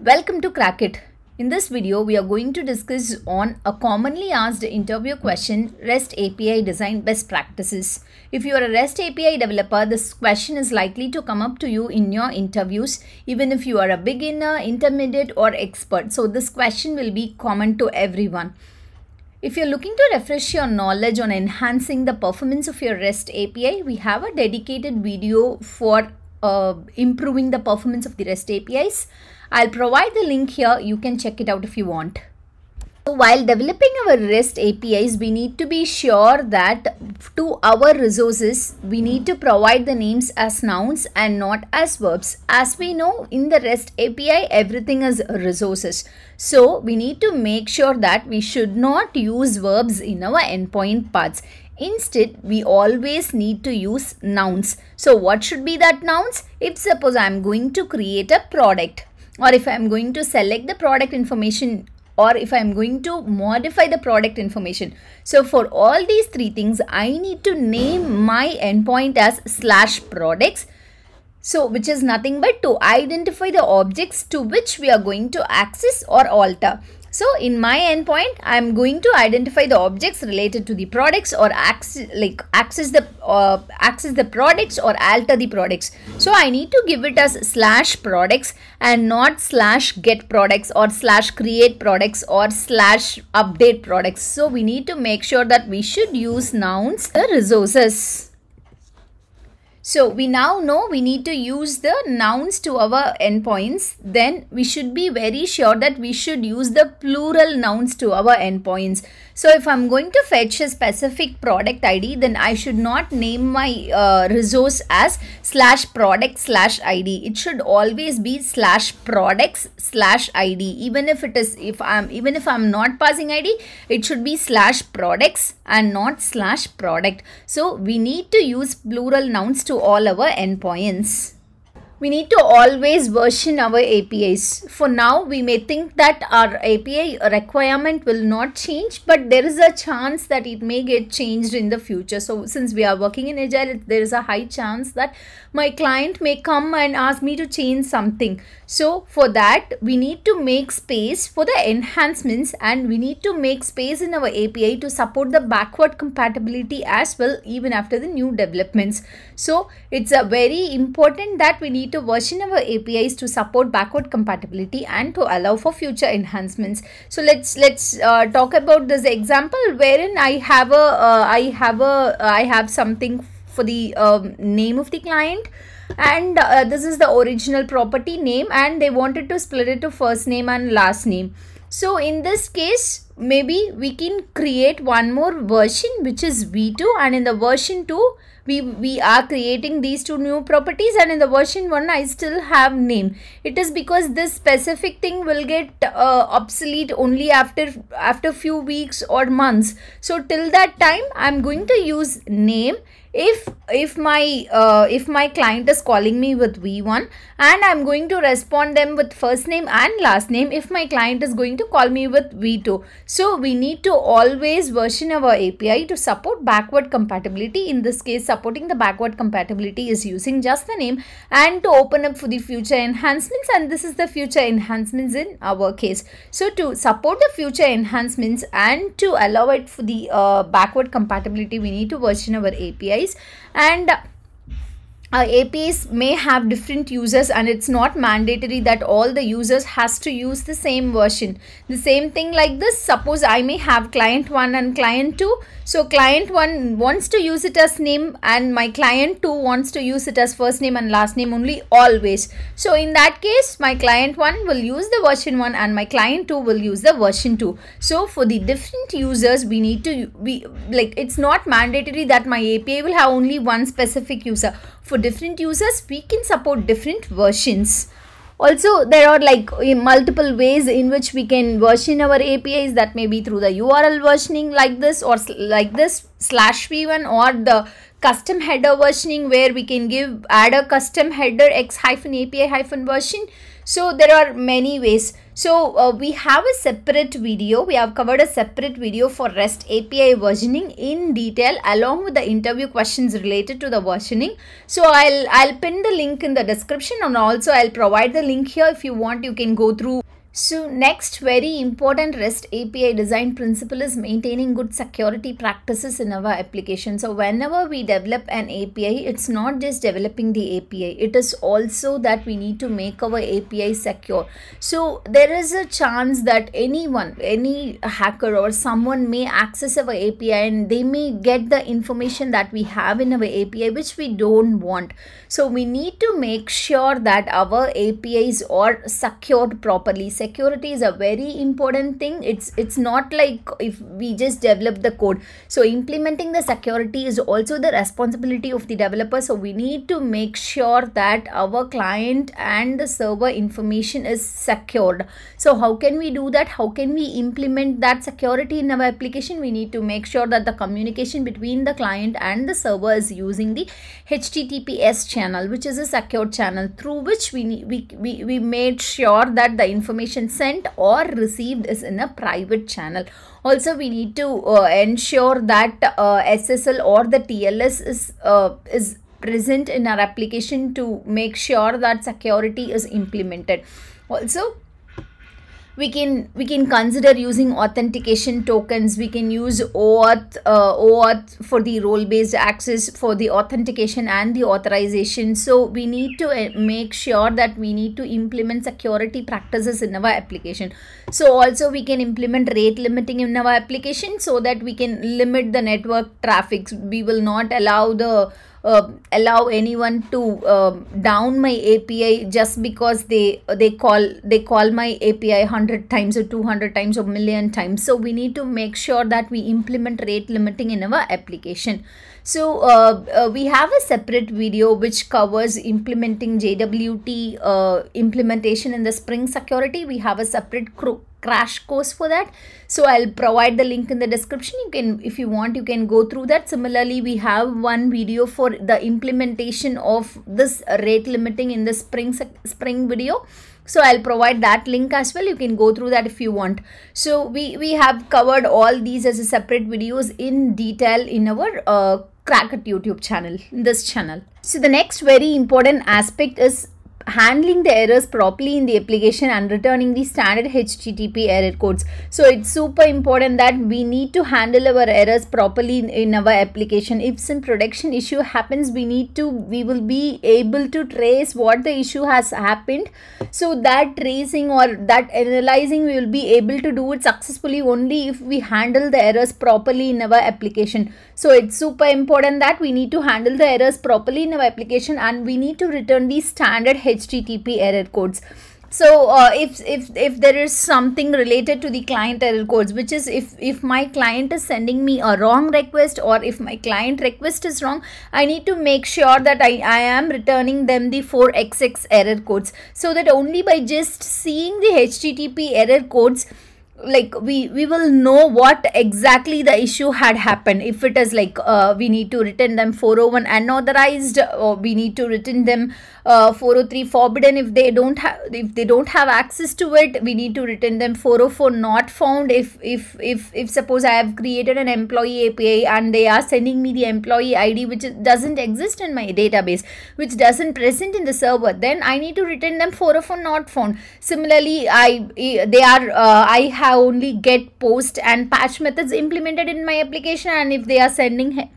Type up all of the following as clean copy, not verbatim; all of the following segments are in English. Welcome to Crackit. In this video, we are going to discuss on a commonly asked interview question, REST API design best practices. If you are a REST API developer, this question is likely to come up to you in your interviews, even if you are a beginner, intermediate or expert. So this question will be common to everyone. If you're looking to refresh your knowledge on enhancing the performance of your REST API, we have a dedicated video for improving the performance of the REST APIs. I'll provide the link here. You can check it out if you want. So while developing our REST APIs, we need to be sure that to our resources, we need to provide the names as nouns and not as verbs. As we know, in the REST API, everything is resources. So we need to make sure that we should not use verbs in our endpoint paths. Instead, we always need to use nouns. So what should be that nouns? If suppose I'm going to create a product, or if I'm going to select the product information, or if I'm going to modify the product information. So for all these three things, I need to name my endpoint as /products. So which is nothing but to identify the objects to which we are going to access or alter. So in my endpoint, I'm going to identify the objects related to the products or access the products or alter the products. So I need to give it as /products and not /get products or /create products or /update products. So we need to make sure that we should use nouns and resources. So we now know we need to use the nouns to our endpoints. Then we should be very sure that we should use the plural nouns to our endpoints. So if I'm going to fetch a specific product ID, then I should not name my resource as /product/ID. It should always be /products/ID. Even if it is, even if I'm not passing ID, it should be /products and not /product. So we need to use plural nouns to all our endpoints. We need to always version our APIs. For now, we may think that our API requirement will not change, but there is a chance that it may get changed in the future. So since we are working in Agile, there is a high chance that my client may come and ask me to change something. So for that, we need to make space for the enhancements, and we need to make space in our API to support the backward compatibility as well, even after the new developments. So it's a very important that we need to version our APIs to support backward compatibility and to allow for future enhancements. So let's talk about this example wherein I have something for the name of the client, and this is the original property name, and they wanted to split it to first name and last name. So in this case, maybe we can create one more version, which is v2, and in the version 2 we are creating these two new properties, and in the version 1 I still have name. It is because this specific thing will get obsolete only after few weeks or months. So till that time I'm going to use name if my client is calling me with v1, and I'm going to respond them with first name and last name if my client is going to call me with v2. So we need to always version our API to support backward compatibility. In this case, supporting the backward compatibility is using just the name and to open up for the future enhancements, and this is the future enhancements in our case. So to support the future enhancements and to allow it for the backward compatibility, we need to version our API. And our APIs may have different users, and it's not mandatory that all the users has to use the same version. The same thing like this, suppose I may have client 1 and client 2. So client 1 wants to use it as name and my client 2 wants to use it as first name and last name only always. So in that case, my client 1 will use the version 1 and my client 2 will use the version 2. So for the different users, we need to be like, it's not mandatory that my API will have only one specific user. For different users, we can support different versions. Also, there are like multiple ways in which we can version our APIs. That may be through the URL versioning like this, or like this /v1, or the custom header versioning where we can add a custom header x -api version. So there are many ways. So we have a separate video. We have covered a separate video for REST API versioning in detail, along with the interview questions related to the versioning. So I'll pin the link in the description, and also I'll provide the link here. If you want, you can go through. So next very important REST API design principle is maintaining good security practices in our application. So whenever we develop an API, it's not just developing the API. It is also that we need to make our API secure. So there is a chance that anyone, any hacker or someone may access our API and they may get the information that we have in our API, which we don't want. So we need to make sure that our APIs are secured properly. Security is a very important thing. It's not like if we just develop the code. So implementing the security is also the responsibility of the developer. So we need to make sure that our client and the server information is secured. So how can we do that? How can we implement that security in our application? We need to make sure that the communication between the client and the server is using the HTTPS channel, which is a secure channel through which we made sure that the information sent or received is in a private channel. Also, we need to ensure that SSL or the TLS is present in our application to make sure that security is implemented. Also, we can consider using authentication tokens. We can use OAuth for the role-based access, for the authentication and the authorization. So we need to make sure that we need to implement security practices in our application. So also we can implement rate limiting in our application so that we can limit the network traffic. We will not allow the allow anyone to down my API just because they call my API 100 times or 200 times or million times. So we need to make sure that we implement rate limiting in our application. So we have a separate video which covers implementing JWT implementation in the Spring Security. We have a separate crash course for that. So I'll provide the link in the description. You can, if you want, you can go through that. Similarly, we have one video for the implementation of this rate limiting in the Spring video. So I'll provide that link as well. You can go through that if you want. So we have covered all these as a separate videos in detail in our Crackit YouTube channel, in this channel. So the next very important aspect is handling the errors properly in the application and returning the standard HTTP error codes. So it's super important that we need to handle our errors properly in our application. If some production issue happens, we will be able to trace what the issue has happened. So that tracing or that analyzing, we will be able to do it successfully only if we handle the errors properly in our application. So it's super important that we need to handle the errors properly in our application, and we need to return the standard HTTP error codes. So if there is something related to the client error codes, which is if my client is sending me a wrong request, or if my client request is wrong, I need to make sure that I am returning them the 4xx error codes, so that only by just seeing the HTTP error codes, like we will know what exactly the issue had happened. If it is like we need to return them 401 unauthorized, or we need to return them 403 forbidden if they don't have access to it, we need to return them 404 not found. If suppose I have created an employee API and they are sending me the employee ID which doesn't exist in my database, which doesn't present in the server, then I need to return them 404 not found. Similarly, I have only get, post and patch methods implemented in my application, and if they are sending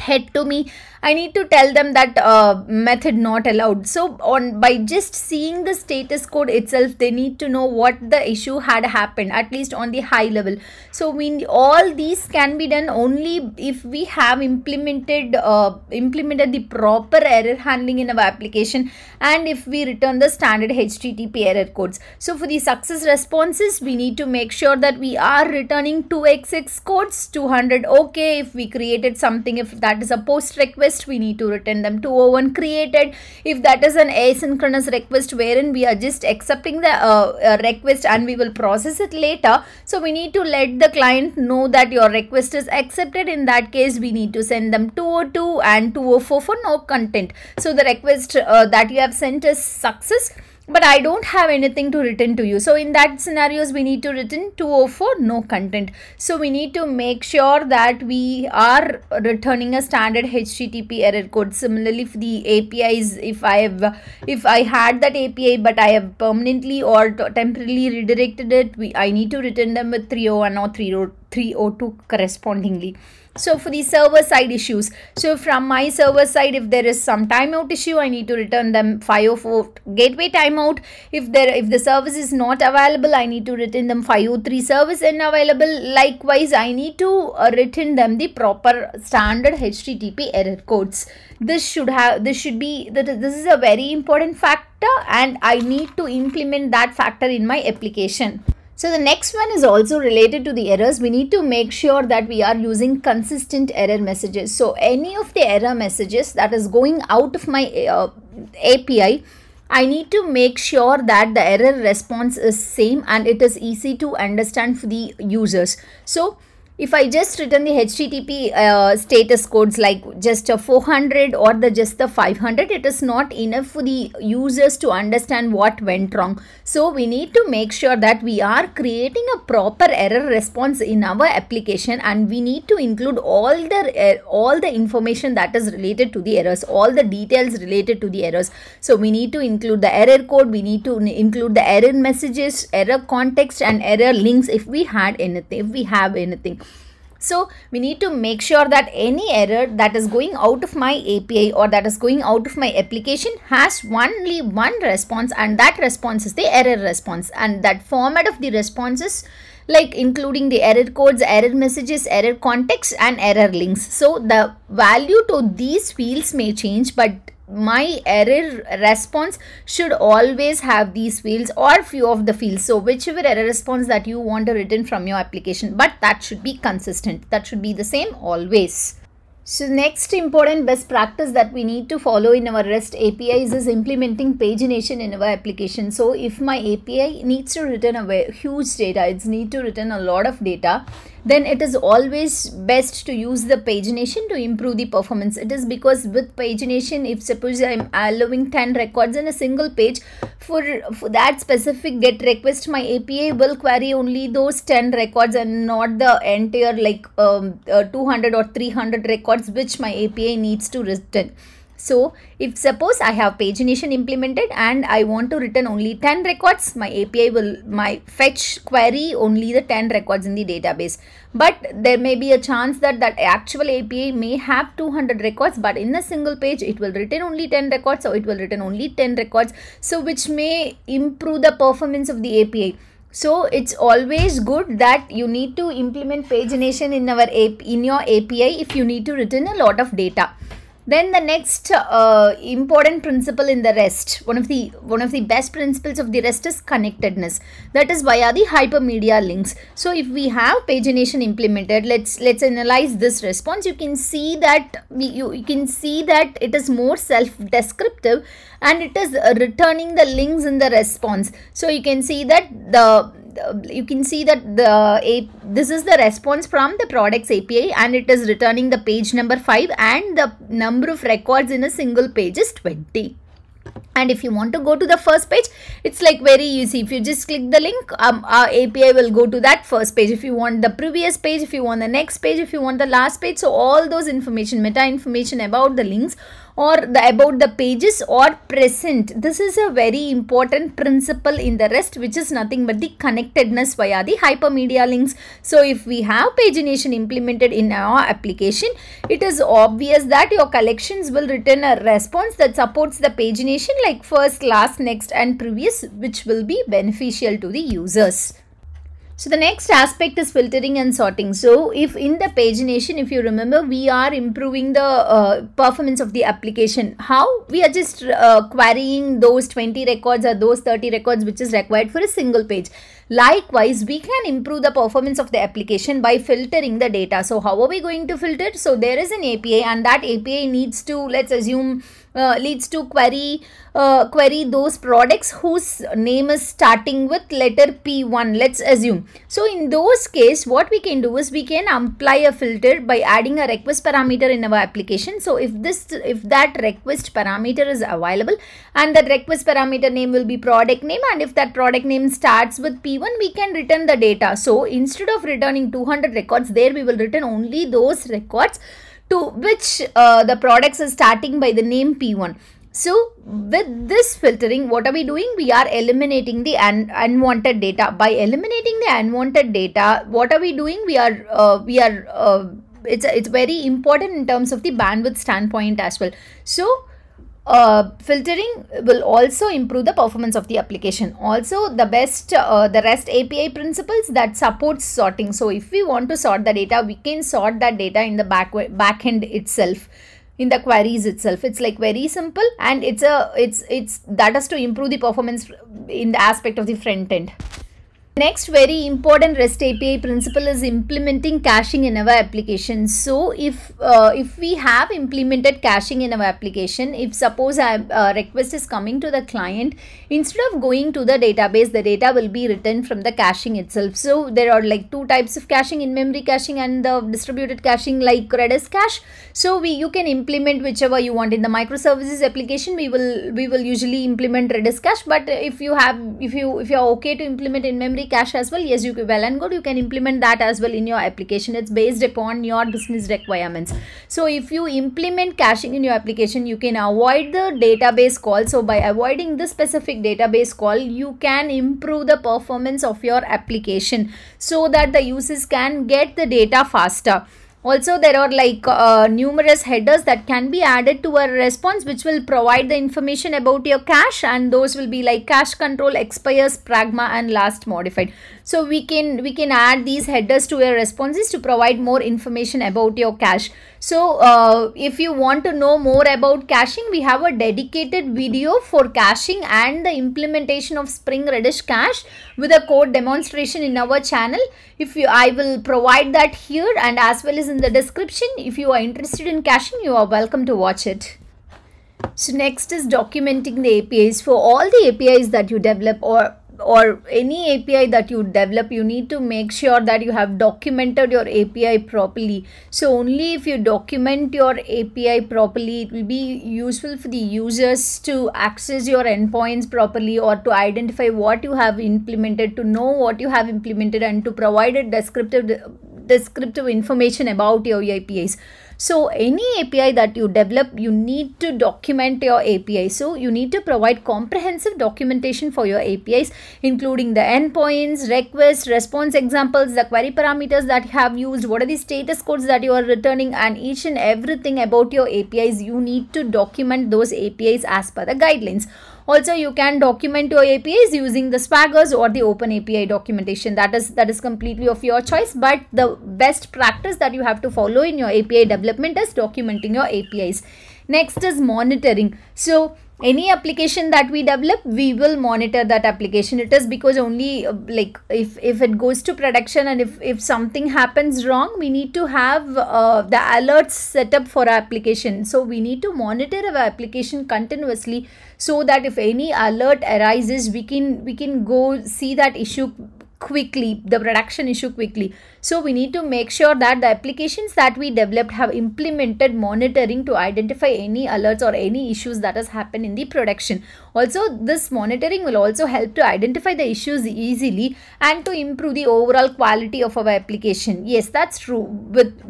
head to me, I need to tell them that method not allowed. So by just seeing the status code itself, they need to know what the issue had happened, at least on the high level. So all these can be done only if we have implemented the proper error handling in our application, and if we return the standard HTTP error codes. So for the success responses, we need to make sure that we are returning 2xx codes, 200 okay if we created something, if that is a post request, we need to return them 201 created. If that is an asynchronous request wherein we are just accepting the request and we will process it later, so we need to let the client know that your request is accepted. In that case, we need to send them 202 and 204 for no content. So the request that you have sent is success. but I don't have anything to return to you. So in that scenarios, we need to return 204 no content. So we need to make sure that we are returning a standard HTTP error code. Similarly, if the APIs, if I had that API, but I have permanently or temporarily redirected it, I need to return them with 301 or 302 correspondingly. So for the server side issues, so from my server side, if there is some timeout issue, I need to return them 504 gateway timeout. If the service is not available, I need to return them 503 service unavailable. Likewise, I need to return them the proper standard HTTP error codes. This is a very important factor, and I need to implement that factor in my application. So the next one is also related to the errors. We need to make sure that we are using consistent error messages. So any of the error messages that is going out of my API, I need to make sure that the error response is same and it is easy to understand for the users. So if I just return the HTTP status codes like just a 400 or just the 500, it is not enough for the users to understand what went wrong. So we need to make sure that we are creating a proper error response in our application, and we need to include all the information that is related to the errors, all the details related to the errors. So we need to include the error code, we need to include the error messages, error context, and error links if we have anything. So we need to make sure that any error that is going out of my API or that is going out of my application has only one response, and that response is the error response, and that format of the responses like including the error codes, error messages, error context, and error links. So the value to these fields may change, but my error response should always have these fields or few of the fields. So whichever error response that you want to return from your application, but that should be consistent, that should be the same always. So next important best practice that we need to follow in our REST APIs is implementing pagination in our application. So if my API needs to return a huge data, it needs to return a lot of data, then it is always best to use the pagination to improve the performance. It is because with pagination, if suppose I'm allowing 10 records in a single page, for that specific GET request, my API will query only those 10 records and not the entire 200 or 300 records which my API needs to return. So if suppose I have pagination implemented and I want to return only 10 records, my API will fetch query only the 10 records in the database. But there may be a chance that actual API may have 200 records, but in a single page it will return only 10 records, so it will return only 10 records, so which may improve the performance of the API. So it's always good that you need to implement pagination in your API if you need to return a lot of data. Then the next important principle in the REST, one of the best principles of the REST is connectedness. That is via the hypermedia links. So if we have pagination implemented, let's analyze this response. You can see that you can see that it is more self-descriptive, and it is returning the links in the response. So you can see that this is the response from the products API, and it is returning the page number 5, and the number of records in a single page is 20. And if you want to go to the first page, it's very easy. If you just click the link, our API will go to that first page. If you want the previous page, if you want the next page, if you want the last page, so all those information, meta information about the links or about the pages or present. This is a very important principle in the REST, which is nothing but the connectedness via the hypermedia links. So if we have pagination implemented in our application, it is obvious that your collections will return a response that supports the pagination like first, last, next, and previous, which will be beneficial to the users. So the next aspect is filtering and sorting. So if in the pagination, if you remember, we are improving the performance of the application. How? We are just querying those 20 records or those 30 records which is required for a single page. Likewise, we can improve the performance of the application by filtering the data. So how are we going to filter? So there is an API, and that API needs to, let's assume leads to query those products whose name is starting with letter P1, let's assume. So in those case, what we can do is we can apply a filter by adding a request parameter in our application. So if that request parameter is available, and that request parameter name will be product name, and if that product name starts with P1, we can return the data. So instead of returning 200 records, there we will return only those records to which the products are starting by the name P1. So with this filtering, what are we doing? We are eliminating the unwanted data. By eliminating the unwanted data, what are we doing? It's very important in terms of the bandwidth standpoint as well. So filtering will also improve the performance of the application. Also, the REST API principles that supports sorting. So if we want to sort the data, we can sort that data in the back end itself, in the queries itself. It's like very simple, and that is to improve the performance in the aspect of the front end. Next very important REST API principle is implementing caching in our application. So if we have implemented caching in our application, if suppose a request is coming to the client, instead of going to the database, the data will be written from the caching itself. So there are like two types of caching: in-memory caching and the distributed caching like Redis cache. So you can implement whichever you want. In the microservices application, we will usually implement Redis cache, but if you're okay to implement in-memory cache as well, yes, you can, well and good, you can implement that as well in your application. It's based upon your business requirements. So if you implement caching in your application, you can avoid the database call. So by avoiding this specific database call, you can improve the performance of your application so that the users can get the data faster. Also, there are like numerous headers that can be added to a response, which will provide the information about your cache, and those will be like cache control, expires, pragma, and last modified. So we can add these headers to your responses to provide more information about your cache. So if you want to know more about caching, we have a dedicated video for caching and the implementation of Spring Redis cache with a code demonstration in our channel. I will provide that here and as well as in the description. If you are interested in caching, you are welcome to watch it. So next is documenting the APIs. For all the APIs that you develop, or any API that you develop, you need to make sure that you have documented your API properly. So only if you document your API properly, it will be useful for the users to access your endpoints properly, or to identify what you have implemented, to know what you have implemented, and to provide a descriptive information about your APIs. So any API that you develop, you need to document your API. So you need to provide comprehensive documentation for your APIs, including the endpoints, requests, response examples, the query parameters that you have used, what are the status codes that you are returning, and each and everything about your APIs. You need to document those APIs as per the guidelines. Also, you can document your APIs using the Swaggers or the OpenAPI documentation. That is completely of your choice, but the best practice that you have to follow in your API development is documenting your APIs. Next is monitoring. So any application that we develop, we will monitor that application. It is because only like if it goes to production, and if something happens wrong, we need to have the alerts set up for our application. So we need to monitor our application continuously, so that if any alert arises, we can go see that issue quickly, the production issue quickly. So we need to make sure that the applications that we developed have implemented monitoring to identify any alerts or any issues that has happened in the production. Also, this monitoring will also help to identify the issues easily and to improve the overall quality of our application. Yes, that's true. With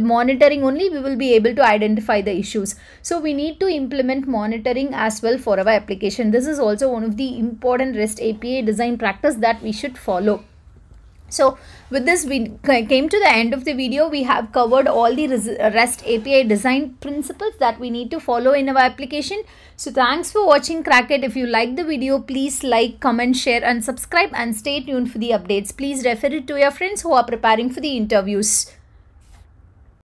monitoring only, we will be able to identify the issues. So we need to implement monitoring as well for our application. This is also one of the important REST API design practice that we should follow. So with this, we came to the end of the video. We have covered all the REST API design principles that we need to follow in our application. So thanks for watching Crackit. If you like the video, please like, comment, share and subscribe, and stay tuned for the updates. Please refer it to your friends who are preparing for the interviews.